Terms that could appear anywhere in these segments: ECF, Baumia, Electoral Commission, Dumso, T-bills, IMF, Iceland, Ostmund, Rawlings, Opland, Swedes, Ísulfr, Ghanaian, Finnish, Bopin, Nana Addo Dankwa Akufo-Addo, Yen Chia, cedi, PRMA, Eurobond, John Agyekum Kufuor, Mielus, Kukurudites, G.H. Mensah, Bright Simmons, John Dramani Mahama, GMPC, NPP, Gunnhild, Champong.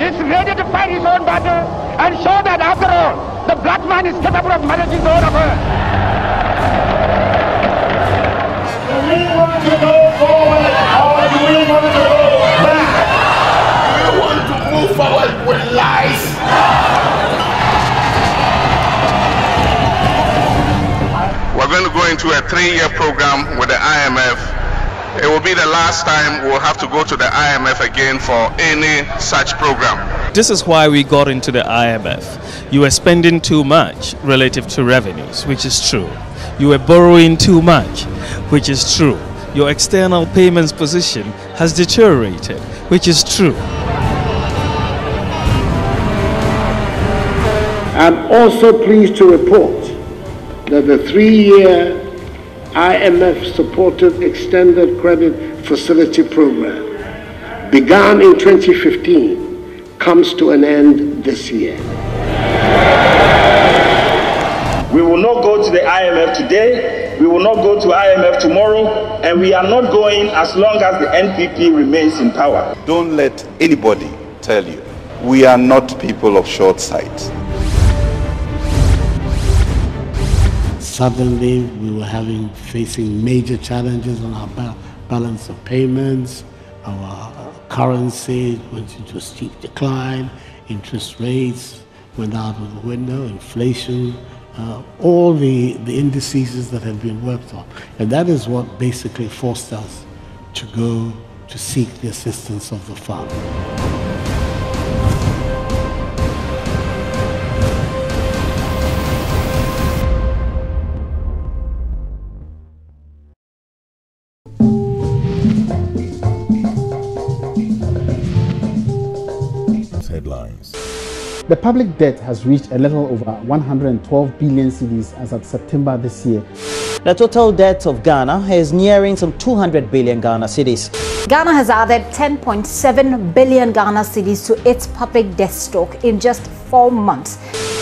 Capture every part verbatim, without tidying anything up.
is ready to fight his own battle and show that, after all, the black man is capable of managing the whole of Earth. Do we want to go forward or do we want to go back? Do we want to move forward with lies? We're going to go into a three-year program with the I M F. It will be the last time we'll have to go to the I M F again for any such program. This is why we got into the I M F. You were spending too much relative to revenues, which is true. You were borrowing too much, which is true. Your external payments position has deteriorated, which is true. I'm also pleased to report that the three-year I M F-supported extended credit facility program, began in twenty fifteen, comes to an end this year. We will not go to the I M F today, we will not go to I M F tomorrow, and we are not going as long as the N P P remains in power. Don't let anybody tell you, we are not people of short sight. Suddenly, we were having facing major challenges on our ba balance of payments, our currency went into a steep decline, interest rates went out of the window, inflation, uh, all the, the indices that had been worked on. And that is what basically forced us to go to seek the assistance of the fund. The public debt has reached a little over one hundred twelve billion cedis as of September this year. The total debt of Ghana is nearing some two hundred billion Ghana cedis. Ghana has added ten point seven billion Ghana cedis to its public debt stock in just four months.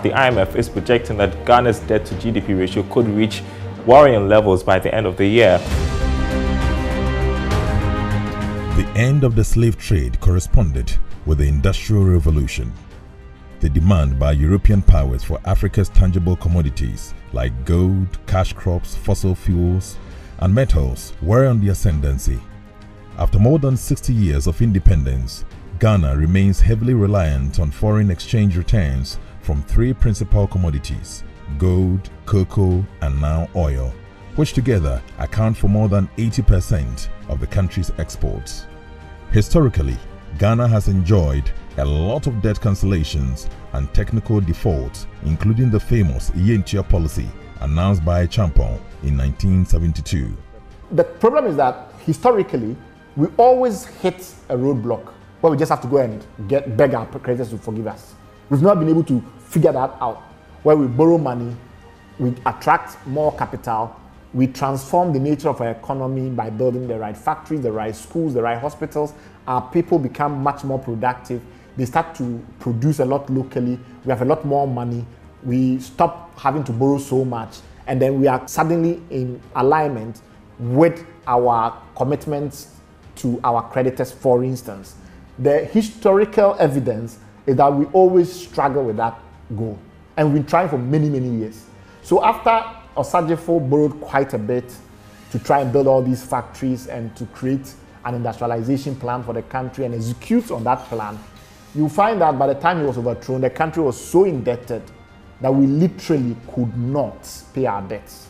The I M F is projecting that Ghana's debt to G D P ratio could reach worrying levels by the end of the year. The end of the slave trade corresponded with the Industrial Revolution. The demand by European powers for Africa's tangible commodities like gold, cash crops, fossil fuels, and metals were on the ascendancy. After more than sixty years of independence, Ghana remains heavily reliant on foreign exchange returns from three principal commodities: gold, cocoa, and now oil, which together account for more than eighty percent of the country's exports. Historically, Ghana has enjoyed a lot of debt cancellations and technical defaults, including the famous Yen Chia policy announced by Champong in nineteen seventy-two. The problem is that historically, we always hit a roadblock where we just have to go and get beg our creditors to forgive us. We've not been able to figure that out, where we borrow money, we attract more capital, we transform the nature of our economy by building the right factories, the right schools, the right hospitals. Our people become much more productive. They start to produce a lot locally. We have a lot more money. We stop having to borrow so much. And then we are suddenly in alignment with our commitments to our creditors, for instance. The historical evidence is that we always struggle with that goal. And we've been trying for many, many years. So after Osagefo borrowed quite a bit to try and build all these factories and to create an industrialization plan for the country and execute on that plan, you find that by the time he was overthrown, the country was so indebted that we literally could not pay our debts.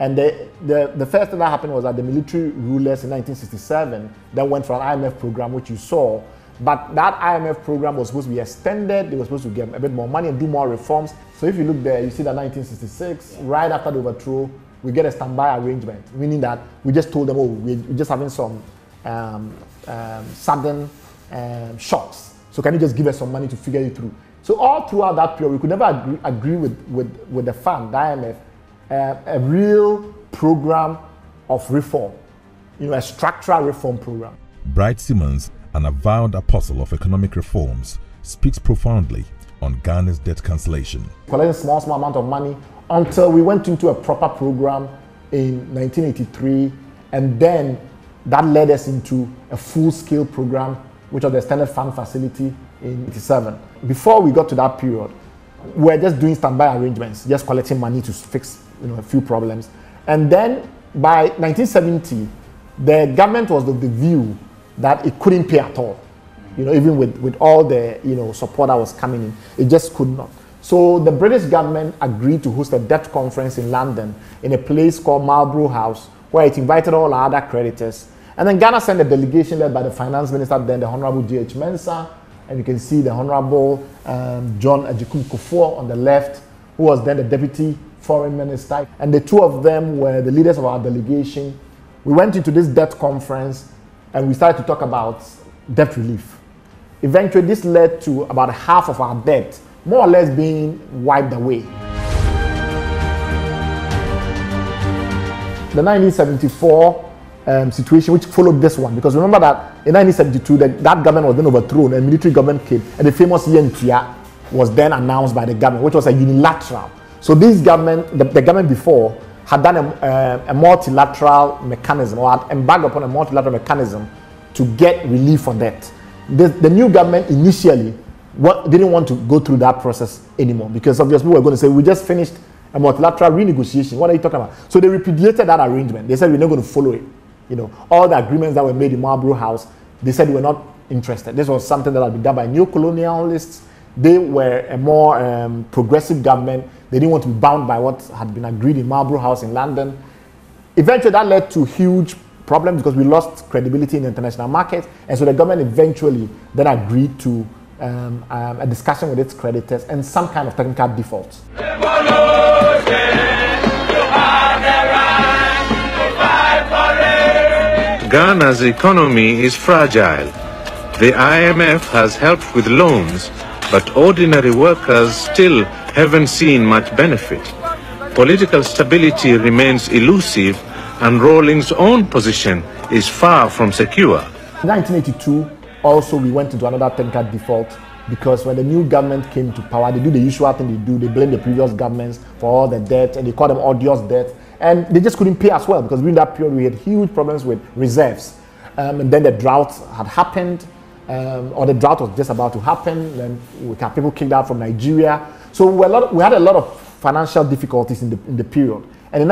And the, the, the first thing that happened was that the military rulers in nineteen sixty-seven then went for an I M F program, which you saw. But that I M F program was supposed to be extended. They were supposed to get a bit more money and do more reforms. So if you look there, you see that nineteen sixty-six, right after the overthrow, we get a standby arrangement, meaning that we just told them, oh, we're just having some um, um, sudden um, shocks. So can you just give us some money to figure it through? So all throughout that period, we could never agree, agree with, with, with the fund, the I M F, uh, a real program of reform, you know, a structural reform program. Bright Simmons, an avowed apostle of economic reforms, speaks profoundly on Ghana's debt cancellation. Collecting small, small amount of money until we went into a proper program in nineteen eighty-three, and then that led us into a full-scale program, which was the extended fund facility, in eighty-seven. Before we got to that period, we were just doing standby arrangements, just collecting money to fix, you know, a few problems. And then by nineteen seventy, the government was of the view that it couldn't pay at all. You know, even with, with all the, you know, support that was coming in, it just could not. So the British government agreed to host a debt conference in London in a place called Marlborough House, where it invited all our other creditors. And then Ghana sent a delegation led by the finance minister then, the Honorable G H Mensah, and you can see the Honorable um, John Agyekum Kufuor on the left, who was then the deputy foreign minister. And the two of them were the leaders of our delegation. We went into this debt conference and we started to talk about debt relief. Eventually, this led to about half of our debt, more or less, being wiped away. The nineteen seventy-four um, situation, which followed this one, because remember that in nineteen seventy-two, the, that government was then overthrown, and military government came, and the famous Yen Chia was then announced by the government, which was a unilateral. So this government, the, the government before, had done a, uh, a multilateral mechanism, or had embarked upon a multilateral mechanism to get relief for debt. The, the new government initially what, didn't want to go through that process anymore, because obviously we were going to say, we just finished a multilateral renegotiation. What are you talking about? So they repudiated that arrangement. They said, we're not going to follow it. You know, all the agreements that were made in Marlborough House, they said, we're not interested. This was something that had been done by new colonialists. They were a more um, progressive government. They didn't want to be bound by what had been agreed in Marlborough House in London. Eventually, that led to huge problem, because we lost credibility in the international market, and so the government eventually then agreed to um, um, a discussion with its creditors and some kind of technical default. Ghana's economy is fragile. The I M F has helped with loans, but ordinary workers still haven't seen much benefit. Political stability remains elusive, and Rawlings' own position is far from secure. In nineteen eighty-two, also, we went into another technical default, because when the new government came to power, they do the usual thing they do. They blame the previous governments for all the debt, and they call them odious debt. And they just couldn't pay as well, because during that period, we had huge problems with reserves. Um, and then the drought had happened, um, or the drought was just about to happen. Then we had people kicked out from Nigeria. So we, a lot, we had a lot of financial difficulties in the, in the period. And in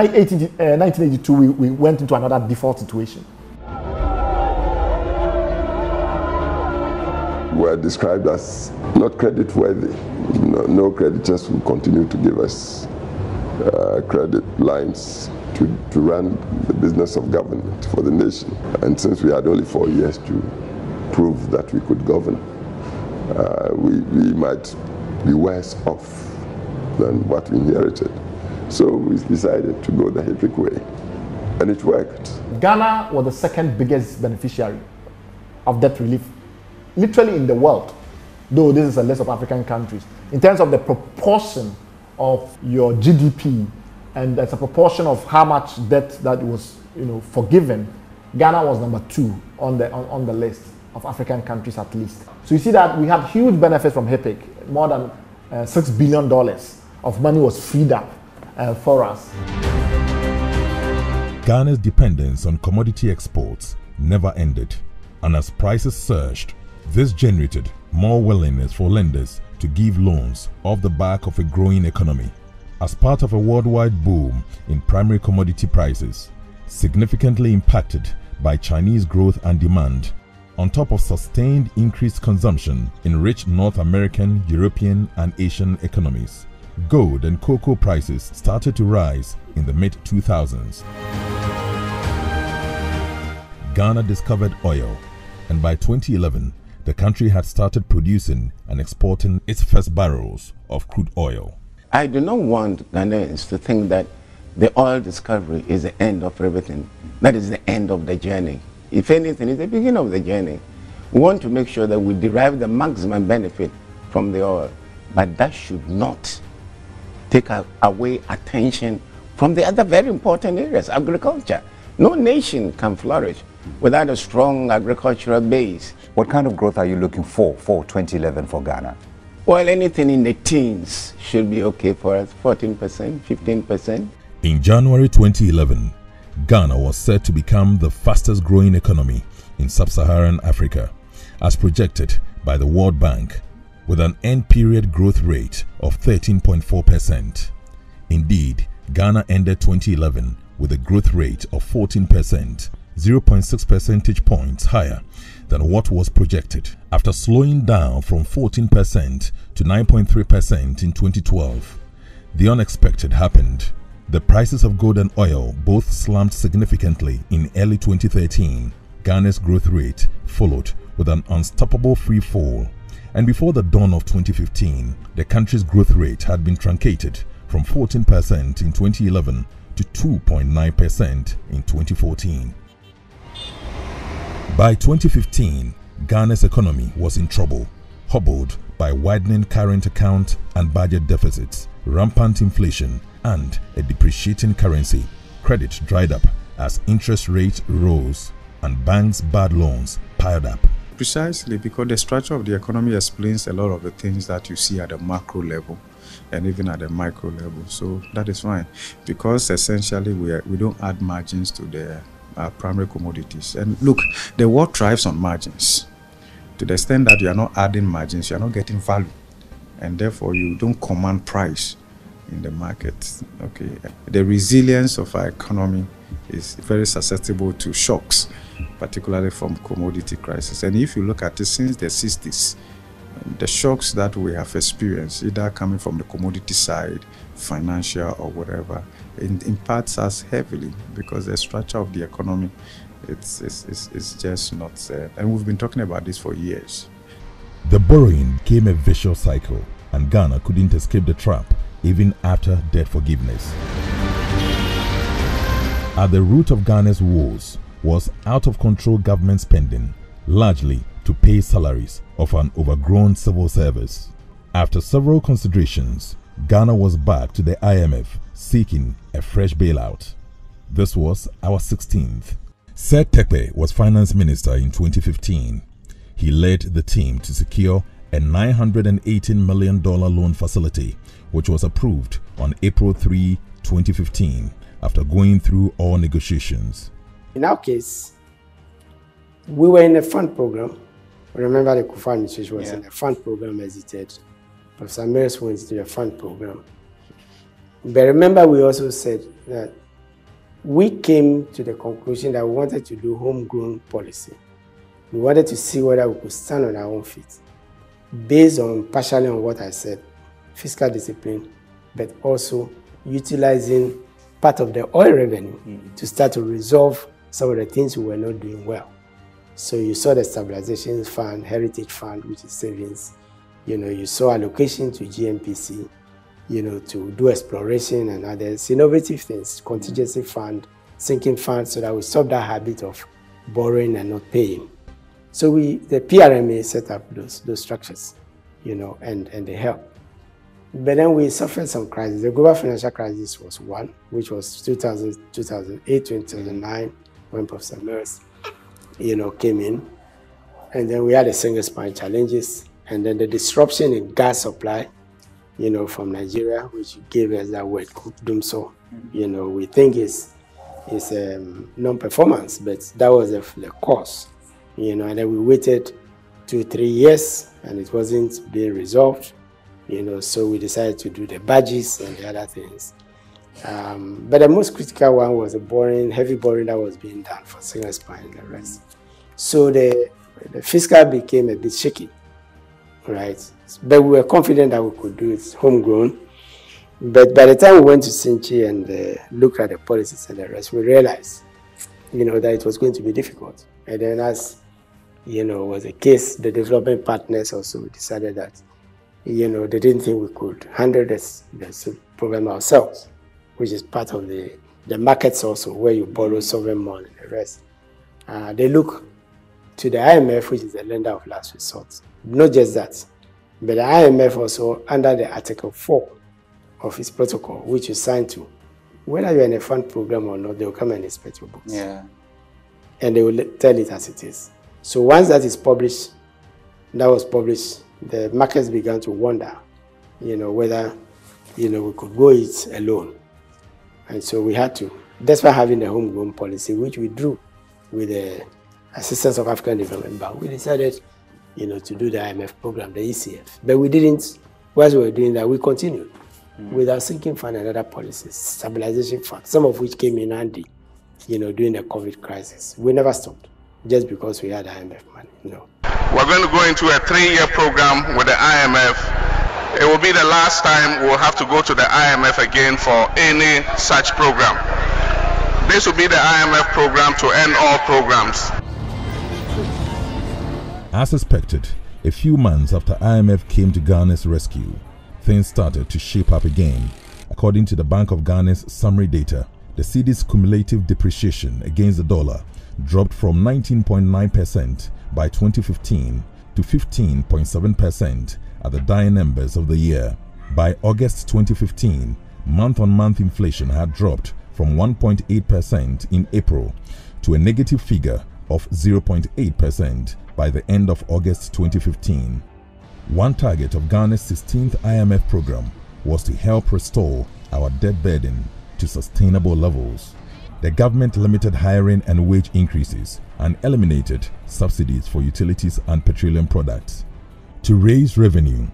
nineteen eighty-two, we, we went into another default situation. We were described as not creditworthy. No, no creditors will continue to give us uh, credit lines to, to run the business of government for the nation. And since we had only four years to prove that we could govern, uh, we, we might be worse off than what we inherited. So we decided to go the H I P C way, and it worked. Ghana was the second biggest beneficiary of debt relief, literally, in the world, though this is a list of African countries. In terms of the proportion of your G D P, and that's a proportion of how much debt that was, you know, forgiven, Ghana was number two on the, on, on the list of African countries, at least. So you see that we had huge benefits from H I P C. More than uh, six billion dollars of money was freed up Uh, for us. Ghana's dependence on commodity exports never ended, and as prices surged, this generated more willingness for lenders to give loans off the back of a growing economy. As part of a worldwide boom in primary commodity prices, significantly impacted by Chinese growth and demand, on top of sustained increased consumption in rich North American, European, and Asian economies, gold and cocoa prices started to rise in the mid two thousands. Ghana discovered oil, and by twenty eleven, the country had started producing and exporting its first barrels of crude oil. I do not want Ghanaians to think that the oil discovery is the end of everything. That is the end of the journey. If anything, it's the beginning of the journey. We want to make sure that we derive the maximum benefit from the oil, but that should not take away attention from the other very important areas, agriculture. No nation can flourish without a strong agricultural base. What kind of growth are you looking for for twenty eleven for Ghana? Well, anything in the teens should be okay for us, fourteen percent, fifteen percent. In January twenty eleven, Ghana was said to become the fastest growing economy in sub-Saharan Africa, as projected by the World Bank with an end-period growth rate of thirteen point four percent. Indeed, Ghana ended twenty eleven with a growth rate of fourteen percent, zero point six percentage points higher than what was projected, after slowing down from fourteen percent to nine point three percent in twenty twelve. The unexpected happened. The prices of gold and oil both slumped significantly in early twenty thirteen. Ghana's growth rate followed with an unstoppable free fall, and before the dawn of twenty fifteen, the country's growth rate had been truncated from fourteen percent in twenty eleven to two point nine percent in twenty fourteen. By twenty fifteen, Ghana's economy was in trouble, hobbled by widening current account and budget deficits, rampant inflation, and a depreciating currency. Credit dried up as interest rates rose and banks' bad loans piled up. Precisely, because the structure of the economy explains a lot of the things that you see at the macro level and even at the micro level. So that is fine, because essentially we, are, we don't add margins to the uh, primary commodities. And look, the world thrives on margins. To the extent that you are not adding margins, you are not getting value, and therefore you don't command price in the market. Okay, the resilience of our economy is very susceptible to shocks, particularly from commodity crisis. And if you look at it since the sixties, the shocks that we have experienced, either coming from the commodity side, financial or whatever, it impacts us heavily, because the structure of the economy, it's, it's, it's, it's just not there. And we've been talking about this for years. The borrowing became a vicious cycle, and Ghana couldn't escape the trap even after debt forgiveness. At the root of Ghana's woes was out-of-control government spending, largely to pay salaries of an overgrown civil service. After several considerations, Ghana was back to the I M F seeking a fresh bailout. This was our sixteenth. Said Tepe was finance minister in twenty fifteen. He led the team to secure a nine hundred eighteen million dollars loan facility, which was approved on April three, twenty fifteen, after going through all negotiations. In our case, we were in a fund program. Remember, the Kufuor administration was yeah. in a fund program, hesitated. Professor Maris went to a fund program. But remember, we also said that we came to the conclusion that we wanted to do homegrown policy. We wanted to see whether we could stand on our own feet, based on partially on what I said, fiscal discipline, but also utilizing part of the oil revenue mm. to start to resolve some of the things we were not doing well. So you saw the stabilization fund, heritage fund, which is savings. You know, you saw allocation to G M P C, you know, to do exploration and others, innovative things, contingency fund, sinking fund, so that we stop that habit of borrowing and not paying. So we, the P R M A set up those, those structures, you know, and, and they helped. But then we suffered some crises. The global financial crisis was one, which was two thousand, two thousand eight, two thousand nine, when Professor Maris, you know, came in. And then we had the single spine challenges, and then the disruption in gas supply, you know, from Nigeria, which gave us that word, Dumso. You know, we think it's, it's um, non-performance, but that was the, the cause. You know, and then we waited two, three years, and it wasn't being resolved. You know, so we decided to do the badges and the other things. Um, but the most critical one was the boring, heavy boring that was being done for single spine and the rest. So the, the fiscal became a bit shaky, right? But we were confident that we could do it homegrown. But by the time we went to Sinchi and uh, looked at the policies and the rest, we realized, you know, that it was going to be difficult. And then, as you know, was the case, the development partners also decided that, you know, they didn't think we could handle this, this problem ourselves, which is part of the, the markets also, where you borrow sovereign money and the rest. Uh, they look to the I M F, which is the lender of last resort. Not just that, but the I M F also, under the Article four of its protocol, which you sign to, whether you're in a fund program or not, they will come and inspect your books. Yeah. And they will tell it as it is. So once that is published, that was published, the markets began to wonder, you know, whether, you know, we could go it alone. And so we had to, despite having the homegrown policy, which we drew with the assistance of African Development Bank, we decided, you know, to do the I M F program, the E C F. But we didn't, whilst we were doing that, we continued mm. with our sinking fund and other policies, stabilization fund, some of which came in handy, you know, during the COVID crisis. We never stopped just because we had I M F money, you know. We're going to go into a three-year program with the I M F. It will be the last time we'll have to go to the I M F again for any such program. This will be the I M F program to end all programs. As expected, a few months after I M F came to Ghana's rescue, things started to shape up again. According to the Bank of Ghana's summary data, the cedis cumulative depreciation against the dollar dropped from nineteen point nine percent by twenty fifteen to fifteen point seven percent at the dying embers of the year. By August twenty fifteen, month-on-month inflation had dropped from one point eight percent in April to a negative figure of zero point eight percent by the end of August twenty fifteen. One target of Ghana's sixteenth I M F program was to help restore our debt burden to sustainable levels. The government limited hiring and wage increases and eliminated subsidies for utilities and petroleum products. To raise revenue,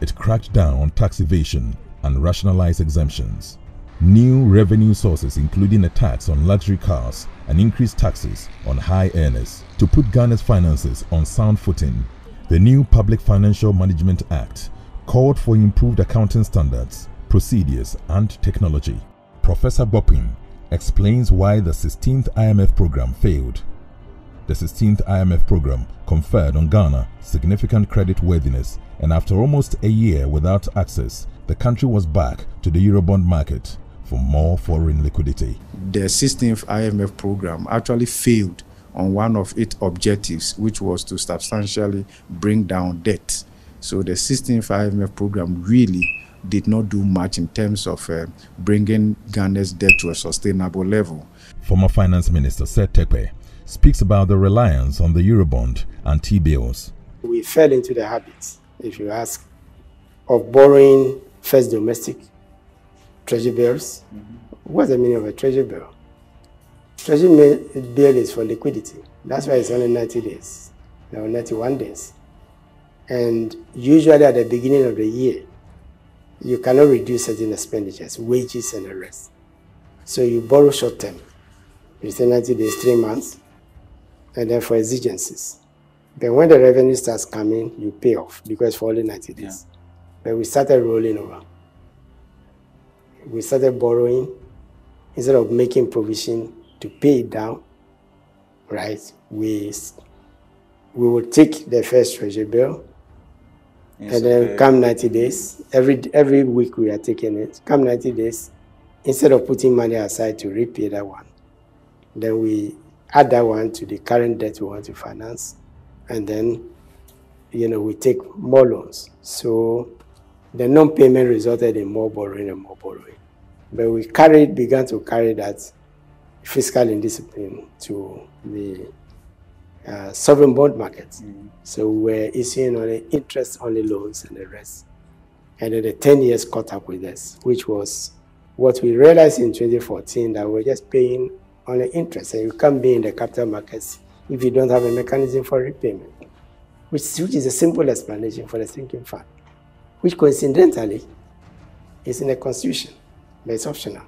it cracked down on tax evasion and rationalized exemptions. New revenue sources, including a tax on luxury cars and increased taxes on high earners, to put Ghana's finances on sound footing. The new Public Financial Management Act called for improved accounting standards, procedures, and technology. Professor Bopin explains why the sixteenth I M F program failed. The sixteenth I M F program conferred on Ghana significant creditworthiness, and after almost a year without access, the country was back to the Eurobond market for more foreign liquidity. The sixteenth I M F program actually failed on one of its objectives, which was to substantially bring down debt. So the sixteenth I M F program really did not do much in terms of uh, bringing Ghana's debt to a sustainable level. Former Finance Minister Seth Tepe speaks about the reliance on the Eurobond and T-bills. We fell into the habit, if you ask, of borrowing first domestic treasury bills. Mm-hmm. What's the meaning of a treasury bill? Treasury bill is for liquidity. That's why it's only ninety days, now ninety-one days. And usually at the beginning of the year, you cannot reduce certain expenditures, wages and the rest. So you borrow short term. You say ninety days, three months, and then for exigencies. Then when the revenue starts coming, you pay off because for only ninety days. Yeah. But we started rolling over. We started borrowing instead of making provision to pay it down, right? We, we would take the first treasury bill, yes, and then okay. come ninety days. Every, every week we are taking it. Come ninety days, instead of putting money aside to repay that one, then we add that one to the current debt we want to finance, and then, you know, we take more loans. So the non-payment resulted in more borrowing and more borrowing. But we carried, began to carry that fiscal indiscipline to the uh, sovereign bond market. Mm. So we're issuing only interest-only loans and the rest. And then the ten years caught up with us, which was what we realized in twenty fourteen, that we're just paying only interest. And you can't be in the capital markets if you don't have a mechanism for repayment, which, which is a simple explanation for the sinking fund, which coincidentally is in the Constitution, but it's optional,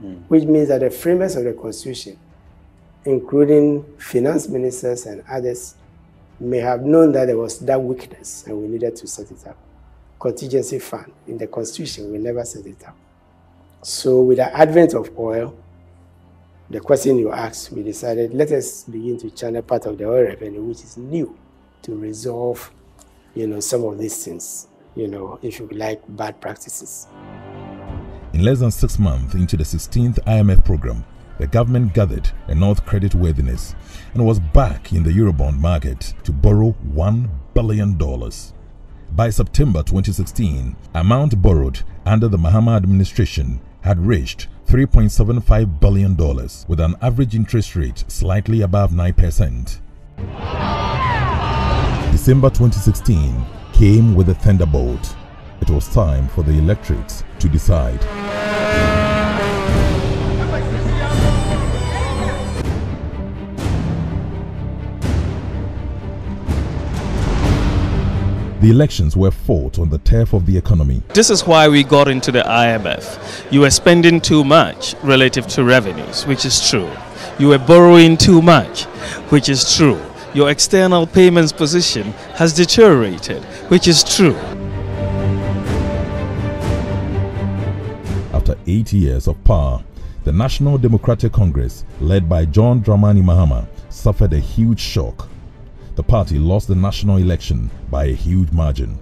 mm. which means that the framers of the Constitution, including finance ministers and others, may have known that there was that weakness and we needed to set it up. Contingency fund in the Constitution, we never set it up. So with the advent of oil, the question you asked, we decided, let us begin to channel part of the oil revenue, which is new, to resolve, you know, some of these things, you know, if you like, bad practices. In less than six months into the sixteenth I M F program, the government gathered enough creditworthiness and was back in the Eurobond market to borrow one billion dollars. By September twenty sixteen, amount borrowed under the Mahama administration had reached three point seven five billion dollars with an average interest rate slightly above nine percent. December twenty sixteen came with a thunderbolt. It was time for the electorates to decide. The elections were fought on the turf of the economy. This is why we got into the I M F. You were spending too much relative to revenues, which is true. You were borrowing too much, which is true. Your external payments position has deteriorated, which is true. After eight years of power, the National Democratic Congress, led by John Dramani Mahama, suffered a huge shock. The party lost the national election by a huge margin.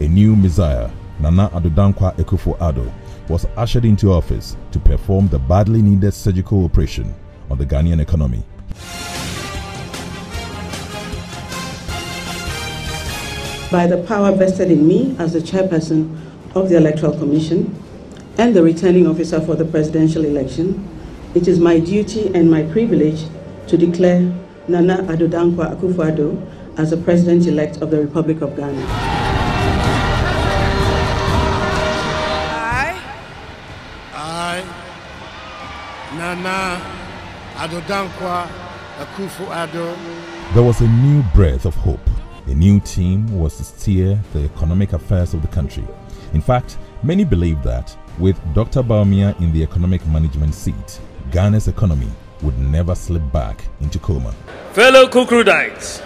A new messiah, Nana Addo Dankwa Akufo-Addo, was ushered into office to perform the badly needed surgical operation on the Ghanaian economy. By the power vested in me as the chairperson of the Electoral Commission and the returning officer for the presidential election, it is my duty and my privilege to declare Nana Addo Dankwa Akufo-Addo as the President-elect of the Republic of Ghana. I, I, Nana Addo Dankwa Akufo-Addo. There was a new breath of hope. A new team was to steer the economic affairs of the country. In fact, many believe that with Doctor Baumia in the economic management seat, Ghana's economy would never slip back into coma. Fellow Kukurudites,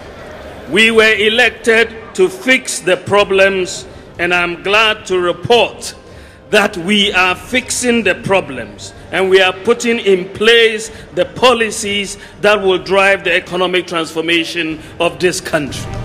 we were elected to fix the problems, and I'm glad to report that we are fixing the problems and we are putting in place the policies that will drive the economic transformation of this country.